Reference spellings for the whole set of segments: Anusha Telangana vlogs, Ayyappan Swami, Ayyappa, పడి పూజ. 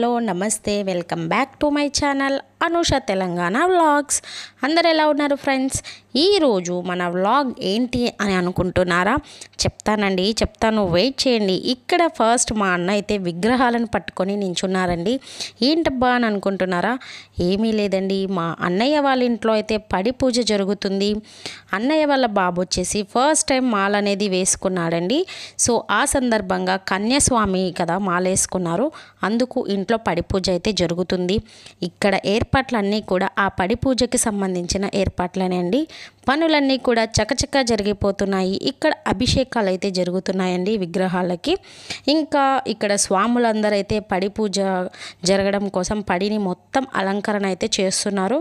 Hello నమస్తే welcome back to my channel Anusha Telangana vlogs. అందరు ఎలా ఉన్నారు ఫ్రెండ్స్? ఈరోజు మన వ్లాగ్ ఏంటి అని అనుకుంటున్నారా? చెప్తానండి, చెప్తాను, వెయిట్ చేయండి. ఇక్కడ ఫస్ట్ మా అన్న అయితే విగ్రహాలను పట్టుకొని నించున్నారండి. ఏంటబ్బా అని అనుకుంటున్నారా? ఏమీ లేదండి, మా అన్నయ్య వాళ్ళ ఇంట్లో అయితే పడి పూజ జరుగుతుంది. అన్నయ్య వాళ్ళ బాబు వచ్చేసి ఫస్ట్ టైం మాల అనేది వేసుకున్నాడండి. సో ఆ సందర్భంగా కన్యాస్వామి కదా మాల వేసుకున్నారు, అందుకు ఇంట్లో పడి పూజ అయితే జరుగుతుంది. ఇక్కడ ఏర్పాట్లన్నీ కూడా ఆ పడి పూజకి సంబంధించిన ఏర్పాట్లనే అండి. పనులన్నీ కూడా చకచక జరిగిపోతున్నాయి. ఇక్కడ అభిషేకాలు అయితే జరుగుతున్నాయండి విగ్రహాలకి. ఇంకా ఇక్కడ స్వాములందరూ అయితే పడి పూజ జరగడం కోసం పడిని మొత్తం అలంకరణ అయితే చేస్తున్నారు.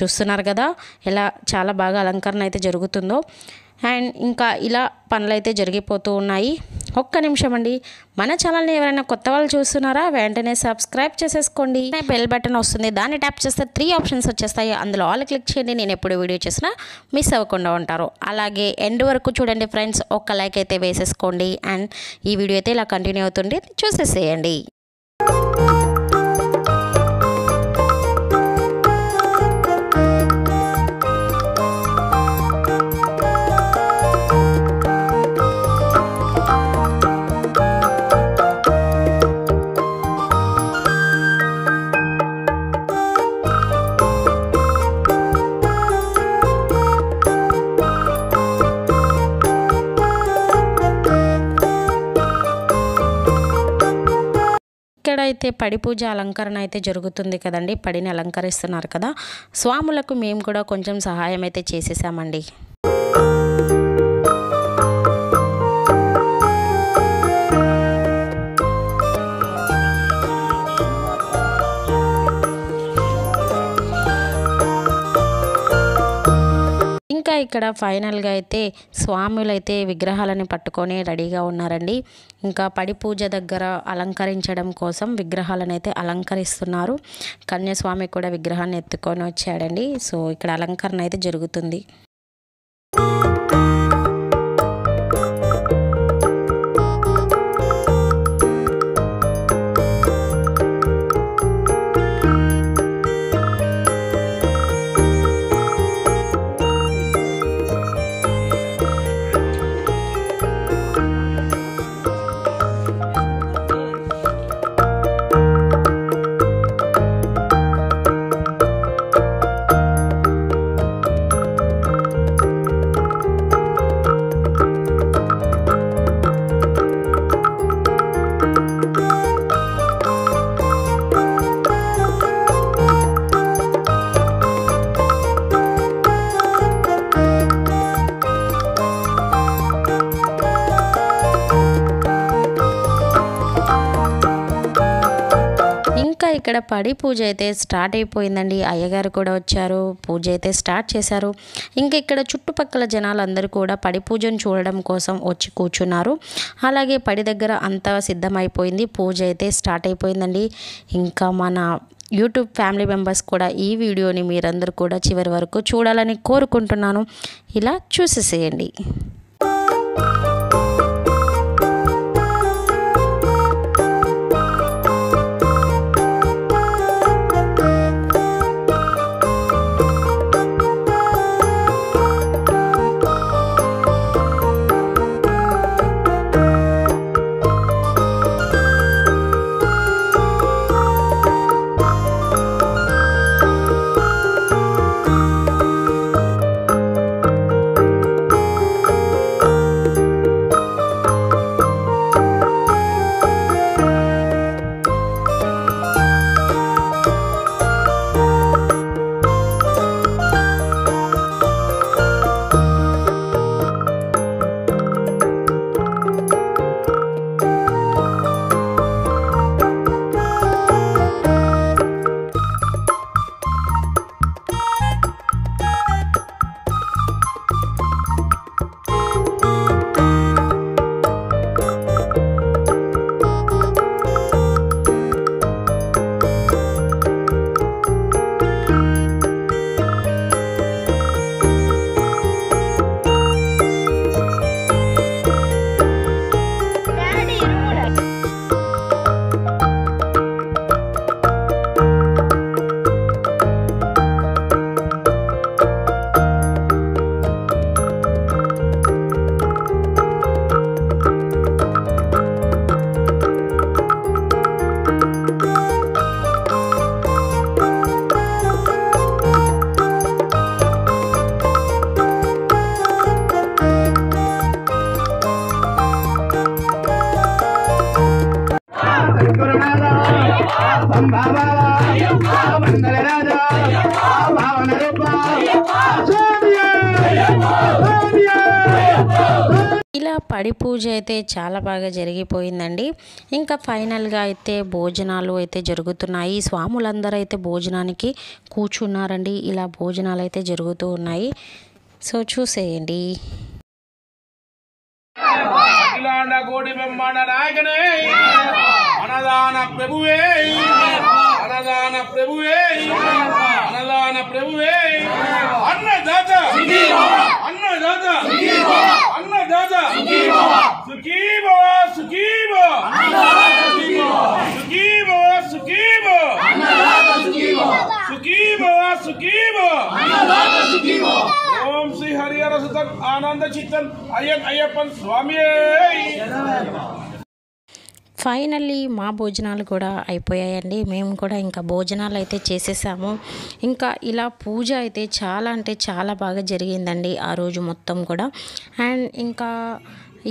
చూస్తున్నారు కదా ఎలా చాలా బాగా అలంకరణ అయితే జరుగుతుందో. అండ్ ఇంకా ఇలా పనులైతే జరిగిపోతూ ఉన్నాయి. ఒక్క నిమిషం అండి, మన ఛానల్ని ఎవరైనా కొత్త వాళ్ళు చూస్తున్నారా వెంటనే సబ్స్క్రైబ్ చేసేసుకోండి. బెల్ బటన్ వస్తుంది, దాన్ని ట్యాప్ చేస్తే 3 ఆప్షన్స్ వచ్చేస్తాయి. అందులో ఆల్ క్లిక్ చేయండి, నేను ఎప్పుడు వీడియో చేసినా మిస్ అవ్వకుండా ఉంటారు. అలాగే ఎండ్ వరకు చూడండి ఫ్రెండ్స్, ఒక్క లైక్ అయితే వేసేసుకోండి. అండ్ ఈ వీడియో అయితే ఇలా కంటిన్యూ అవుతుంది, చూసేసేయండి. అయితే పడి పూజ అలంకరణ అయితే జరుగుతుంది కదండి, పడిని అలంకరిస్తున్నారు కదా. స్వాములకు మేము కూడా కొంచెం సహాయం అయితే చేసేసామండి. ఇంకా ఇక్కడ ఫైనల్గా అయితే స్వాములైతే విగ్రహాలని పట్టుకొని రెడీగా ఉన్నారండి. ఇంకా పడి పూజ దగ్గర అలంకరించడం కోసం విగ్రహాలను అయితే అలంకరిస్తున్నారు. కన్యాస్వామి కూడా విగ్రహాన్ని ఎత్తుకొని వచ్చాడండి. సో ఇక్కడ అలంకరణ అయితే జరుగుతుంది. ఇక్కడ పడి పూజ అయితే స్టార్ట్ అయిపోయిందండి. అయ్యగారు కూడా వచ్చారు, పూజ అయితే స్టార్ట్ చేశారు. ఇంకా ఇక్కడ చుట్టుపక్కల జనాలందరూ కూడా పడి పూజను చూడడం కోసం వచ్చి కూర్చున్నారు. అలాగే పడి దగ్గర అంతా సిద్ధమైపోయింది, పూజ అయితే స్టార్ట్ అయిపోయిందండి. ఇంకా మన యూట్యూబ్ ఫ్యామిలీ మెంబర్స్ కూడా ఈ వీడియోని మీరందరూ కూడా చివరి వరకు చూడాలని కోరుకుంటున్నాను. ఇలా చూసేసేయండి. ఇలా పడి పూజ అయితే చాలా బాగా జరిగిపోయిందండి. ఇంకా ఫైనల్గా అయితే భోజనాలు అయితే జరుగుతున్నాయి. స్వాములందరూ అయితే భోజనానికి కూర్చున్నారండి. ఇలా భోజనాలు అయితే జరుగుతూ ఉన్నాయి. సో చూసేయండి. Om Sri Harihara Sutan Ananda Chitan Ayyan Ayyappan Swami. Finally మా భోజనాలు కూడా అయిపోయాయండి. మేము కూడా ఇంకా భోజనాలు అయితే చేసేసాము. ఇంకా ఇలా పూజ అయితే చాలా అంటే చాలా బాగా జరిగిందండి ఆ రోజు మొత్తం కూడా. అండ్ ఇంకా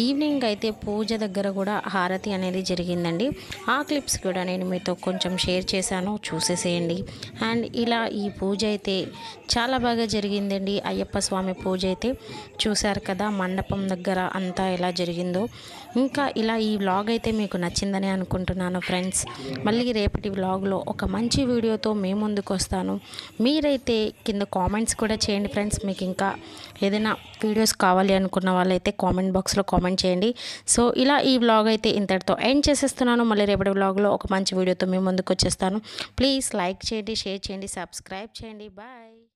ఈవినింగ్ అయితే పూజ దగ్గర కూడా హారతి అనేది జరిగిందండి. ఆ క్లిప్స్ కూడా నేను మీతో కొంచెం షేర్ చేశాను, చూసేసేయండి. అండ్ ఇలా ఈ పూజ అయితే చాలా బాగా జరిగిందండి. అయ్యప్ప స్వామి పూజ అయితే చూశారు కదా మండపం దగ్గర అంతా ఎలా జరిగిందో. ఇంకా ఇలా ఈ వ్లాగ్ అయితే మీకు నచ్చిందని అనుకుంటున్నాను ఫ్రెండ్స్. మళ్ళీ రేపటి వ్లాగ్లో ఒక మంచి వీడియోతో మీ ముందుకు వస్తాను. మీరైతే కింద కామెంట్స్ కూడా చేయండి ఫ్రెండ్స్. మీకు ఇంకా ఏదైనా వీడియోస్ కావాలి అనుకున్న వాళ్ళైతే కామెంట్ బాక్స్లో కామెంట్ చేయండి. సో ఇలా ఈ వ్లాగ్ అయితే ఇంతటితో ఎండ్ చేసేస్తున్నాను. మళ్ళీ రేపటి వ్లాగ్లో ఒక మంచి వీడియోతో మీ ముందుకు వచ్చేస్తాను. ప్లీజ్ లైక్ చేయండి, షేర్ చేయండి, సబ్స్క్రైబ్ చేయండి. బాయ్.